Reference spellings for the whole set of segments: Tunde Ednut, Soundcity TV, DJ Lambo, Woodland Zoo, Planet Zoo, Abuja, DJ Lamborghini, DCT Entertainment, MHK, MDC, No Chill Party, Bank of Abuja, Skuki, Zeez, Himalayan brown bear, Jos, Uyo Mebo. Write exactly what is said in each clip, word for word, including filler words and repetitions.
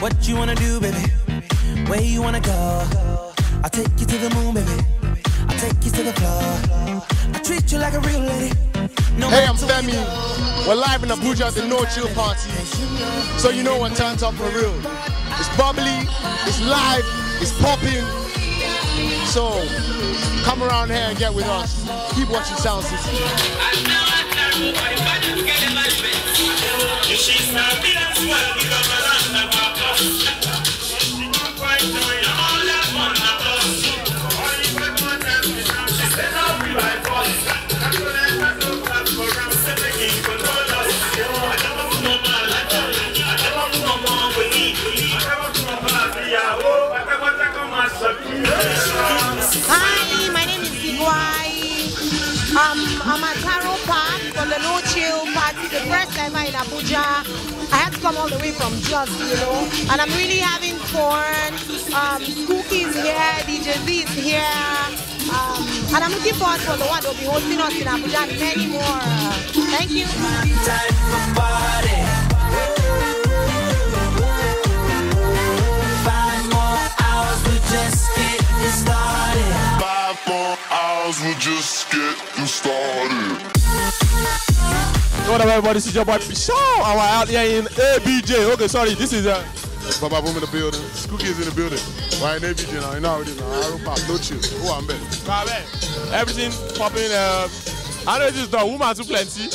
What you wanna do, baby? Where you wanna go? I'll take you to the moon, baby. I'll take you to the floor. I treat you like a real lady. No hey, I'm Femi. We're live in Abuja at the No Chill Party. So you know what turns up for real. It's bubbly, it's live, it's popping. So come around here and get with us. Keep watching Soundcity. Um, I'm at Taro Park for the No Chill Party, the first ever in Abuja. I had to come all the way from Jos, you know, and I'm really having fun. Um, Skuki is here, D J Zeez is here, um, and I'm looking forward for the one that will be hosting us in Abuja and many more. Thank you. Time for party. Five more hours, we just getting started. Five more hours, we just get started. What up, everybody? This is your boy Fishaw. I'm out here in A B J. Okay, sorry, this is uh, Baba Boom in the building. Skuki is in the building. Why in A B J now? You know how it is now. I don't pop, no chill. Who I'm betting? Everything popping. Uh, I know this is the woman too plenty.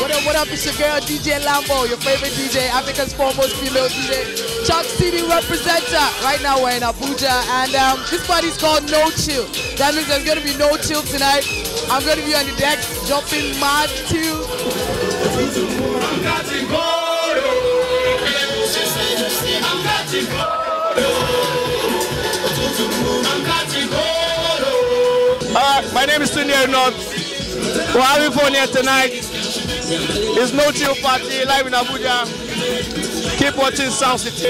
What up, what up, it's your girl D J Lambo, your favorite D J, Africa's foremost female D J, Soundcity representative. Right now we're in Abuja and um, this party's called No Chill. That means there's going to be no chill tonight. I'm going to be on the deck, jumping mad too. Alright, my name is Tunde Ednut. We're having fun here tonight. It's No Chill Party, live in Abuja. Keep watching Soundcity.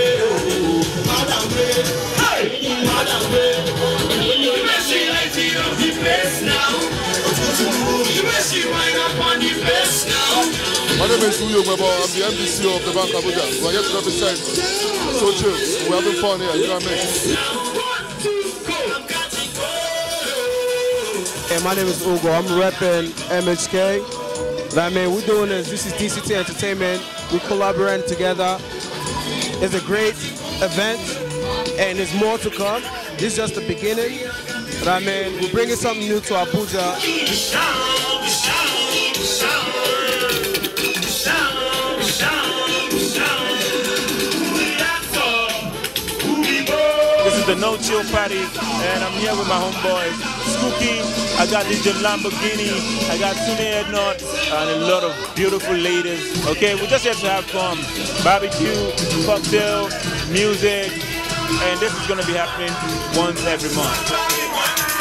My name is Uyo Mebo, I'm the M D C of the Bank of Abuja. We're here to represent So Chill. We're having fun here, you know what I mean? My name is Ugo, I'm repping M H K. That man, we're doing this, this is D C T Entertainment. We're collaborating together. It's a great event, and there's more to come. This is just the beginning. That man, we're bringing something new to Abuja. This is the No Chill Party, and I'm here with my homeboys. Skuki, I got D J Lamborghini, I got Tunde Ednut, and a lot of beautiful ladies. Okay, we just have to have fun. Barbecue, cocktail, music, and this is going to be happening once every month.